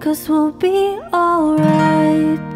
'Cause we'll be alright.